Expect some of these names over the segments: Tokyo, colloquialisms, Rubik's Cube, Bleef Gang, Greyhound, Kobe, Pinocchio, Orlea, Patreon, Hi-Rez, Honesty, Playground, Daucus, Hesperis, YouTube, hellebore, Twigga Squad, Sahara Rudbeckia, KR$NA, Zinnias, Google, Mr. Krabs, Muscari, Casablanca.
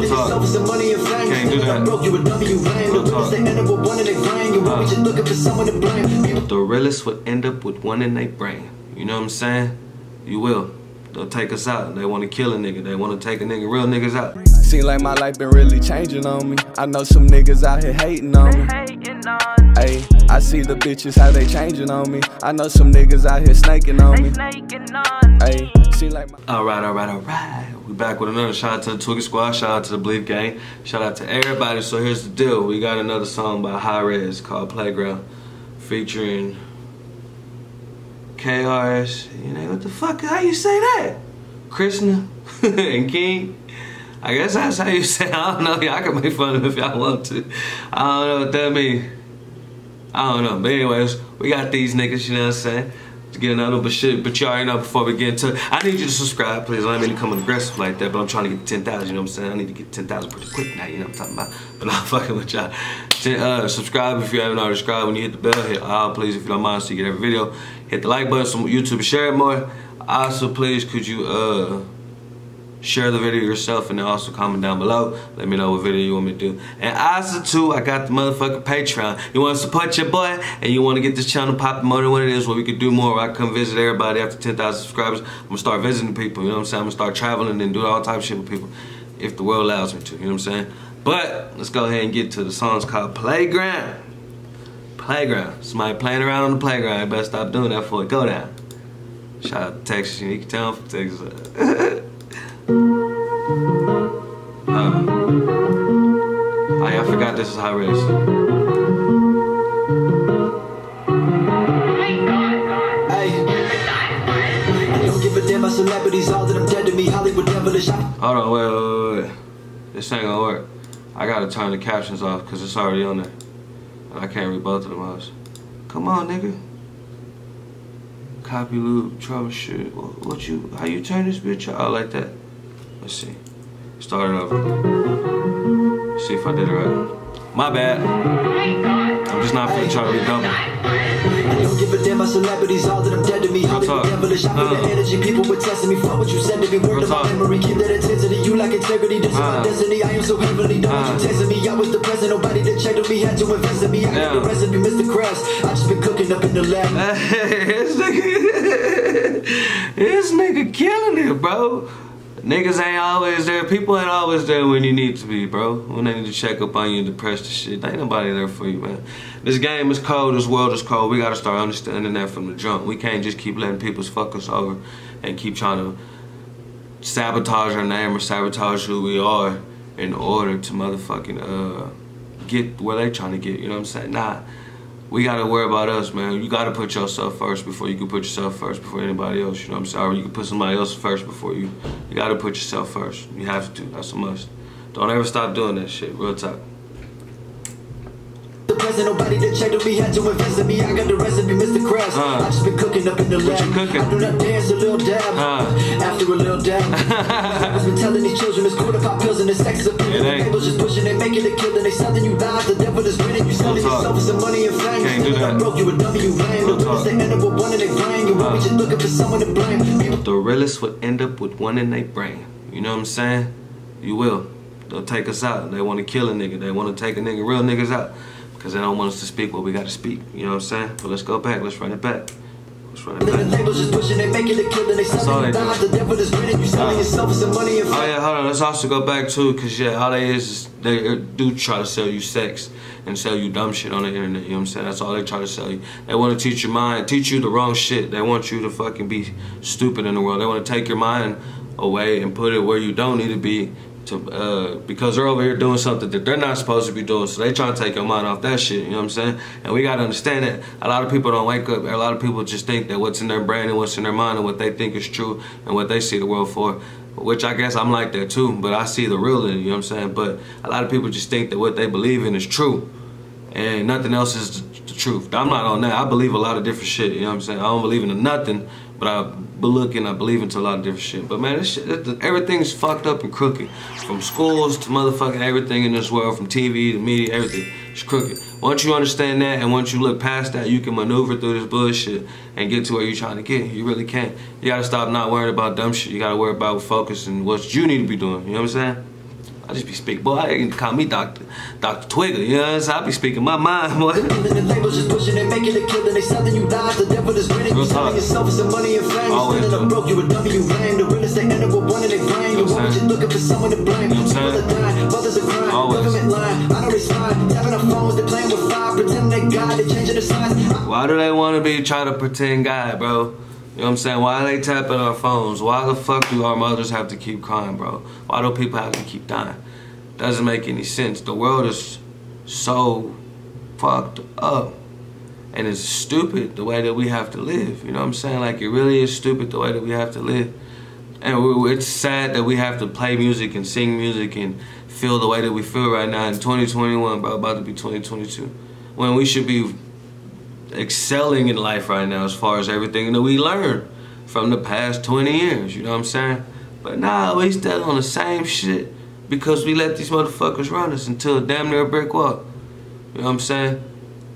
real talk. Can't do that. Real talk. The realists would end up with one in their brain. You know what I'm saying? You will. They'll take us out. They want to kill a nigga. They want to take a nigga. Real niggas out. Seem like my life been really changing on me. I know some niggas out here hating on me. Ayy, I see the bitches how they changing on me. I know some niggas out here snaking on me. Ayy, see like my. Alright. We back with another shout out to the Twigga Squad. Shout out to the Bleef Gang. Shout out to everybody. So here's the deal. We got another song by Hi-Rez called Playground featuring KR$NA, you know what the fuck? How you say that? KR$NA and King. I guess that's how you say it. I don't know. Y'all can make fun of it if y'all want to. I don't know what that mean. I don't know. But anyways, we got these niggas. You know what I'm saying? To get another but shit. But y'all already know. Before we get into it, I need you to subscribe, please. I don't mean to come aggressive like that, but I'm trying to get 10,000. You know what I'm saying? I need to get 10,000 pretty quick now. You know what I'm talking about? But I'm fucking with y'all. Subscribe if you haven't already subscribed. When you hit the bell, hit all, please, if you don't mind, so you get every video. Hit the like button, so YouTube share it more. Also, please, could you share the video yourself, and then also comment down below. Let me know what video you want me to do. And also, too, I got the motherfucking Patreon. You want to support your boy, and you want to get this channel popping more than what it is, where we could do more, where I come visit everybody after 10,000 subscribers. I'm going to start visiting people, you know what I'm saying? I'm going to start traveling and do all type of shit with people, if the world allows me to, you know what I'm saying? But let's go ahead and get to the song's called Playground. Playground. Somebody playing around on the playground. You better stop doing that before it go down. Shout out to Texas. You can tell I'm from Texas. I forgot this is Hi-Rez. I don't give a damn about celebrities. All that I'm dead to me. Hollywood devilish. Hold on, wait. This ain't gonna work. I gotta turn the captions off because it's already on there. I can't read both of them eyes. Come on, nigga. Copy loop, troubleshoot. What you, how you turn this bitch out like that? Let's see. Start it over. See if I did it right. My bad. I'm just not finna try to redouble. I don't give a damn about celebrities, all that I'm dead to me. Real talk. The energy people were testing me for what you said to me. Word of my memory, keep that intensity. You lack integrity, this is my destiny. I am so heavily done. You tested me, I was depressed. Nobody that checked on me had to invest in me. I got the recipe, Mr. Krabs. I just been cooking up in the lab. This nigga killing it, bro. Niggas ain't always there. People ain't always there when you need to be, bro. When they need to check up on you, depressed and shit, ain't nobody there for you, man. This game is cold. This world is cold. We gotta start understanding that from the jump. We can't just keep letting people fuck us over and keep trying to sabotage our name or sabotage who we are in order to motherfucking get where they trying to get. You know what I'm saying? Nah. We gotta worry about us, man. You gotta put yourself first before you can put yourself first before anybody else. You know what I'm saying? Or you can put somebody else first before you. You gotta put yourself first. You have to. That's a must. Don't ever stop doing that shit. Real talk. The president, nobody that checked on me had to invest in me. I got the recipe, Mr. Krabs. I just been cooking up in the lab. What you cooking? I do not dance a little dab. After a little dab. I was been telling these children it's cool to pop pills and it's sex appeal. The tables just pushing, they making a kill and they selling you lies. The devil is winning, you selling yourself for some money and fame. Can't do that. Broke you a W, lame. The realists that end up with one in their brain. You always just looking for someone to blame. The realists would end up with one in their brain. You know what I'm saying? You will. They'll take us out. They want to kill a nigga. They want to take a nigga. Real niggas out. Because they don't want us to speak what we got to speak. You know what I'm saying? But let's go back. Let's run it back. That's all they do. Oh, yeah, hold on. Let's also go back, too. Because, yeah, all they is they do try to sell you sex and sell you dumb shit on the internet. You know what I'm saying? That's all they try to sell you. They want to teach your mind, teach you the wrong shit. They want you to fucking be stupid in the world. They want to take your mind away and put it where you don't need to be. Because they're over here doing something that they're not supposed to be doing, so they trying to take your mind off that shit, you know what I'm saying? And we gotta understand that a lot of people don't wake up. A lot of people just think that what's in their brain and what's in their mind and what they think is true and what they see the world for, which I guess I'm like that too, but I see the real in it, you know what I'm saying? But a lot of people just think that what they believe in is true and nothing else is the truth. I'm not on that. I believe a lot of different shit, you know what I'm saying? I don't believe in nothing, but I believe into a lot of different shit. But man, this shit, everything's fucked up and crooked. From schools to motherfucking everything in this world, from TV to media, everything. It's crooked. Once you understand that and once you look past that, you can maneuver through this bullshit and get to where you're trying to get. You really can. You gotta stop not worrying about dumb shit. You gotta worry about focus and what you need to be doing. You know what I'm saying? I just be speaking, boy, they can call me Dr. Twigga, you know what I'm saying? I be speaking my mind, boy. Why do they want to be trying to pretend God, bro? You know what I'm saying? Why are they tapping our phones? Why the fuck do our mothers have to keep crying, bro? Why do people have to keep dying? Doesn't make any sense. The world is so fucked up. And it's stupid the way that we have to live. You know what I'm saying? Like, it really is stupid the way that we have to live. And it's sad that we have to play music and sing music and feel the way that we feel right now in 2021, bro, about to be 2022. When we should be excelling in life right now as far as everything that we learned from the past 20 years, you know what I'm saying? But nah, we still on the same shit because we let these motherfuckers run us until damn near a brick wall. You know what I'm saying?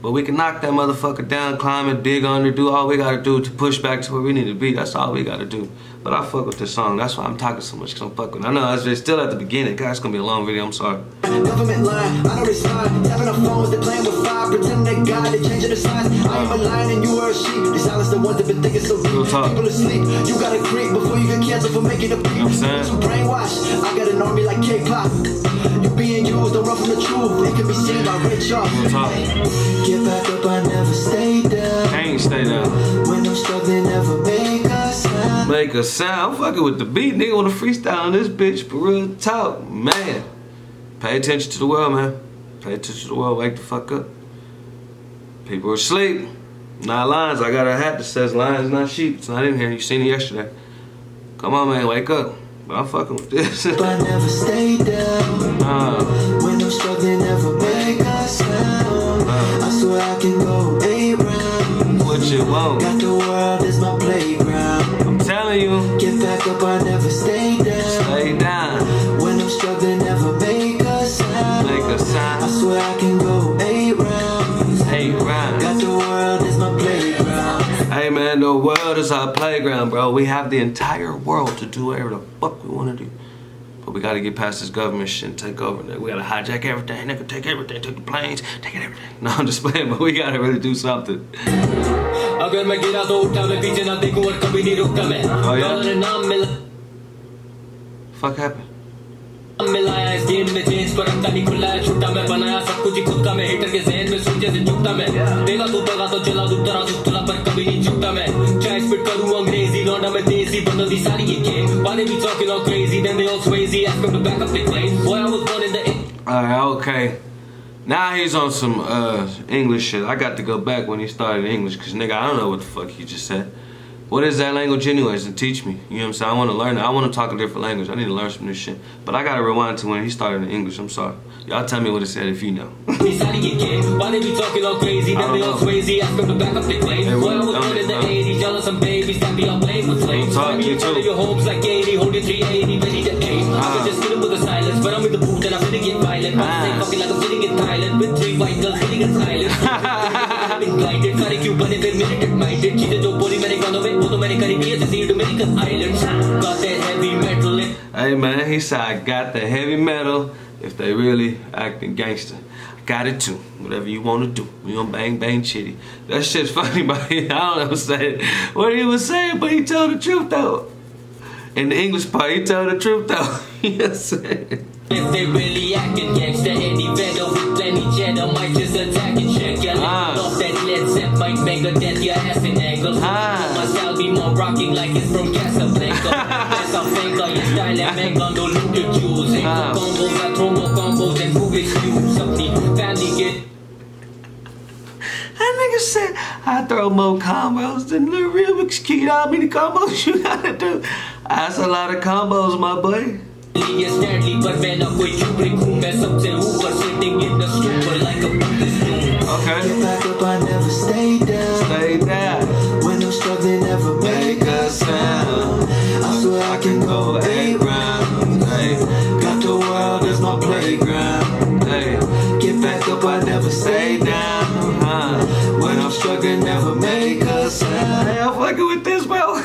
But we can knock that motherfucker down, climb it, dig under, do all we gotta do to push back to where we need to be. That's all we gotta do. But I fuck with this song. That's why I'm talking so much, because I'm fucking. I know it's still at the beginning. God, it's gonna be a long video. I'm sorry. Government line, I don't respond. Having a phone, they're playing with fire. Pretend that God, they're changing the signs. I am a lion and you are a sheep. They silence the ones that been thinking so deep. People asleep. You gotta creep before you get canceled for making a beat. You know what I'm saying? You brainwashed. I got an army like K-pop. You being used, don't run from the truth. It can be seen by Rich Off. Get back up, I never stay down. I ain't stay down. When I'm struggling, never make a sound. Make a sound. I'm fucking with the beat, nigga. Wanna freestyle on this bitch, for real talk, man. Pay attention to the world, man. Pay attention to the world. Wake the fuck up. People are asleep. Not lions. I got a hat that says lions, not sheep. It's not in here. You seen it yesterday. Come on, man. Wake up. But I'm fucking with this. I never stay down. When I'm struggling, never make a sound. I swear I can go around. What you want? Got the world as my playground. I'm telling you. Get back up. I never stay down. Stay down. When I'm struggling, never make a sound. Make a sound. I swear I can go around. Got the world as my playground. Hey man, the world is our playground, bro. We have the entire world to do whatever the fuck we want to do. But we gotta get past this government shit and take over, nigga. We gotta hijack everything, nigga. Take everything, take the planes, take it, everything. No, I'm just playing, but we gotta really do something. Oh, yeah? Fuck happened? Okay. Now he's on some English shit. I got to go back when he started English, because nigga, I don't know what the fuck he just said. What is that language anyways? And teach me. You know what I'm saying? I want to learn it. I want to talk a different language. I need to learn some new shit. But I got to rewind to when he started in English. I'm sorry. Y'all tell me what it said if you know. I don't know. Hey man, he said I got the heavy metal. If they really acting gangster, I got it too. Whatever you wanna do, we gonna bang bang chitty. That shit's funny, but I don't know saying what he was saying, but he told the truth though. In the English part, he told the truth though. Yes. If they really acting gangster, any vendor with plenty cheddar might just attack and check your legs off that lead set might make a death your ass in angles. Myself be more rocking like it's from Casablanca. That's a finger, your style and make on the loot the Jews. Ain't no combos, I throw more combos and who excuse something. Family get. That nigga said, I throw more combos than the Rubik's Cube. How many combos you gotta do? That's a lot of combos, my boy. Okay. Get back up, I never stay down. Stay down. When I'm struggling, never make a sound. I swear I can go around. Hey. Got the world as my playground. Hey. Get back up, I never stay down. When I'm struggling, never make a sound. Hey, I'm fucking with this, bro.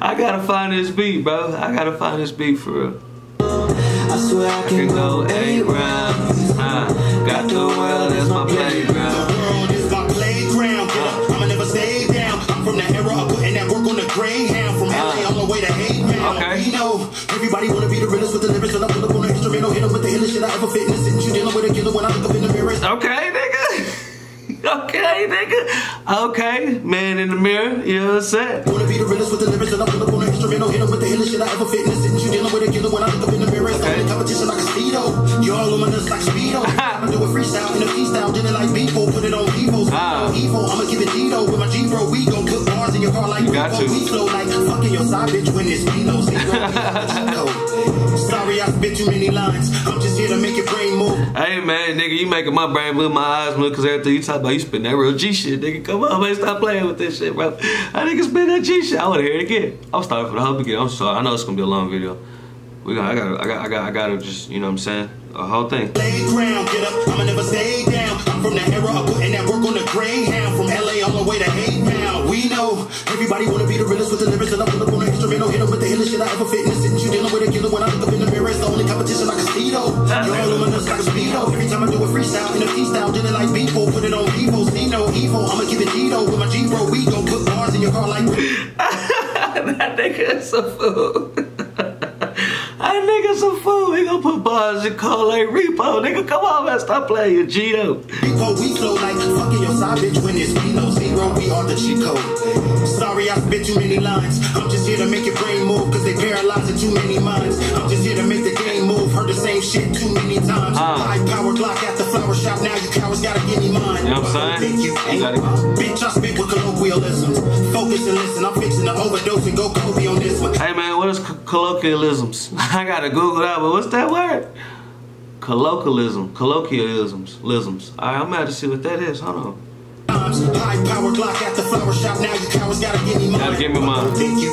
I gotta find this beat, bro. I gotta find this beat for real. I so I can go 8 rounds. Got the world as my playground. The world is my playground. I'ma never stay down. I'm from that era of putting that work on the Greyhound. From LA all the way to H-Town. Okay. We know everybody wanna be the realest with the lyrics, so I pull up on the instrumental, hit them with the illest shit I ever fit in the sentence. You dealing with a killer when I look up in the mirror. Okay, nigga. Okay, nigga. Okay, man in the mirror. You know what I'm saying? Wanna be the realest with the lyrics, and I pull up on the instrumental, hit them with the illest shit I ever fit in the sentence. You dealing with a killer when I look up in the mirror. Okay. Competition like a speedo. You all on my nuts like speedo. I'ma do a freestyle in a freestyle, did it like people, put it on people. Evil, I'ma give it Dito with my G bro. We gon' cook bars in your car like we flow like fucking your side bitch when it's Pino's. Sorry, I spit too many lines. I'm just here to make your brain move. Hey man, nigga, you making my brain blue, my eyes blue, because everything you talk about, you spin that real G shit, nigga. Come on, man, stop playing with this shit, bro. I nigga spin that G shit. I wanna hear it again. I'm starting from the whole beginning. I'm sorry. I know it's gonna be a long video. We got, I gotta just, you know what I'm saying, a whole thing. Playground, get up. I'ma never stay down. I'm from that era of putting that work on the Greyhound, from LA all the way to H-Town. We know everybody wanna be the realest with the lyrics, and I pull up on the instrumental, hit them with the illest shit I ever fit in the sentence. You dealing with a killer when I look up in the mirror. It's the only competition like a speedo. You're all on us like a speedo. Every time I do a freestyle in a freestyle, did it like people, put it on people. Zeno, evil, I'ma give it Dito with my G bro. We gon' put bars in your car like that nigga is a fool. That nigga's a fool. He gonna put bars and call like Repo. Nigga, come on, man. Stop playing your Gino. Repo, we flow like fucking your side bitch when it's Pino. Zero, we are the Chico. Sorry, I spit too many lines. I'm just here to make your brain move, because they paralyzing too many minds. I'm just here to make the game move. Heard the same shit too many times. High power clock at the flower shop. Now you cowards gotta get me mine. You know what I'm saying? Bitch, I spit with colloquialisms. Focus and listen. I'm fixing to overdose and go Kobe on this one. Hey, man, what is colloquialisms? I gotta Google that, but what's that word? Colloquialisms. Alright, I'm about to see what that is. Hold on. High power clock at the flower shop. Now you cowards gotta give me mine. Gotta give me mine. Bitch,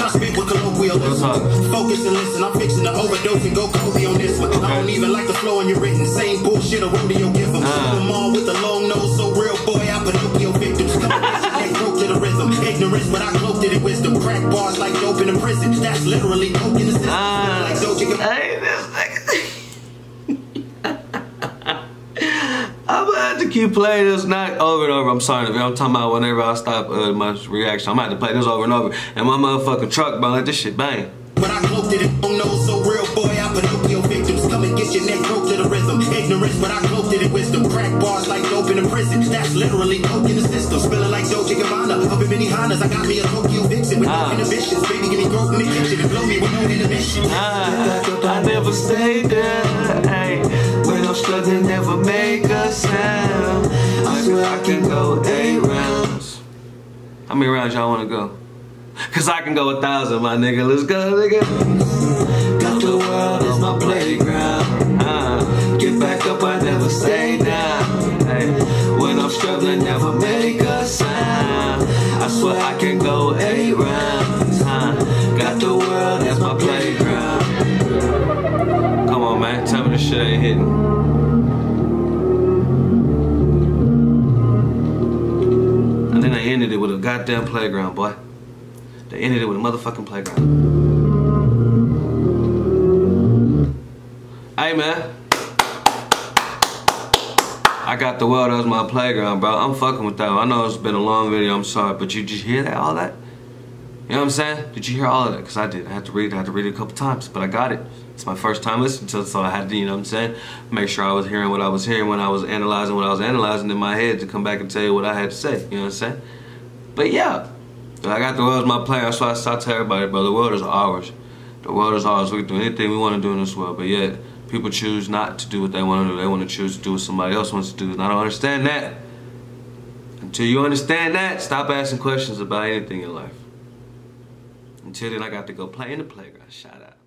I spit with colloquialisms. Focus and listen. I'm fixing to overdose and go cozy on this one. Okay. I don't even like the flow in your written. Same bullshit a rodeo giver. I'm all with the long nose, so real boy, I Pinocchio victims. Ignorance, but I cloaked it in wisdom. Crack bars like dope in a prison. That's literally coke in the system. Like Doja. Hey, this nigga. I'm gonna have to keep playing this not over and over. I'm sorry, I'm talking about whenever I stop my reaction. I'm gonna have to play this over and over. And my motherfucking truck, bro, let this shit bang. But I cloaked it in nose, so real boy, I Pinocchio victims. Come and get your neck broke to the rhythm. Ignorance, but I cloaked it in wisdom. Crack bars like dope in a prison. That's literally coke in the system. Spilling like Doja Gabbana. Up in many Hondas, I got me a Tokyo vixen with no inhibitions. Baby, give me broke in the kitchen and blow me with no inhibition. I never stayed there. Ay, when I'm struggling, never make a sound. I swear I can go 8 rounds. How many rounds y'all wanna go? Cause I can go 1,000, my nigga. Let's go, nigga. Got the world as my playground. Get back up, I never stay down. Hey. When I'm struggling, never make a sound. I swear I can go 8 rounds. Got the world as my playground. Come on, man. Tell me this shit ain't hitting. And then I ended it with a goddamn playground, boy. They ended it with a motherfucking playground. Hey, man. I got the world as my playground, bro. I'm fucking with that. I know it's been a long video. I'm sorry, but you just hear that, all that? You know what I'm saying? Did you hear all of that? Because I did. I had to read it a couple times, but I got it. It's my first time listening to it, so I had to, you know what I'm saying, make sure I was hearing what I was hearing when I was analyzing what I was analyzing in my head to come back and tell you what I had to say. You know what I'm saying? But yeah. I got the world as my playground, so I tell everybody, bro, the world is ours. The world is ours. We can do anything we want to do in this world, but yet people choose not to do what they want to do. They want to choose to do what somebody else wants to do, and I don't understand that. Until you understand that, stop asking questions about anything in life. Until then, I got to go play in the playground. Shout out.